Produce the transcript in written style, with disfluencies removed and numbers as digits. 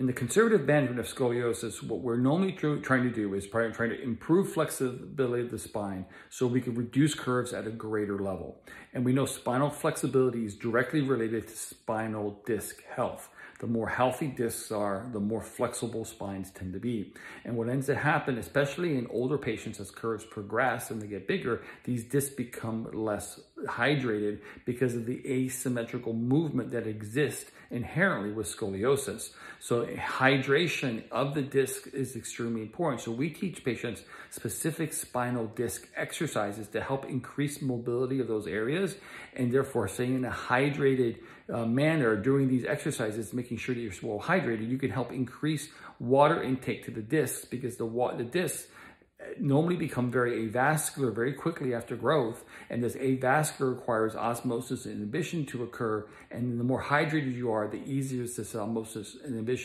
In the conservative management of scoliosis, what we're normally trying to do is trying to improve flexibility of the spine so we can reduce curves at a greater level. And we know spinal flexibility is directly related to spinal disc health. The more healthy discs are, the more flexible spines tend to be. And what ends to happen, especially in older patients, as curves progress and they get bigger, these discs become less hydrated because of the asymmetrical movement that exists inherently with scoliosis. So hydration of the disc is extremely important. So we teach patients specific spinal disc exercises to help increase mobility of those areas, and therefore staying in a hydrated manner doing these exercises, making sure that you're well hydrated, you can help increase water intake to the discs, because the discs normally become very avascular very quickly after growth, and this avascular requires osmosis and inhibition to occur, and the more hydrated you are, the easier is this osmosis and inhibition.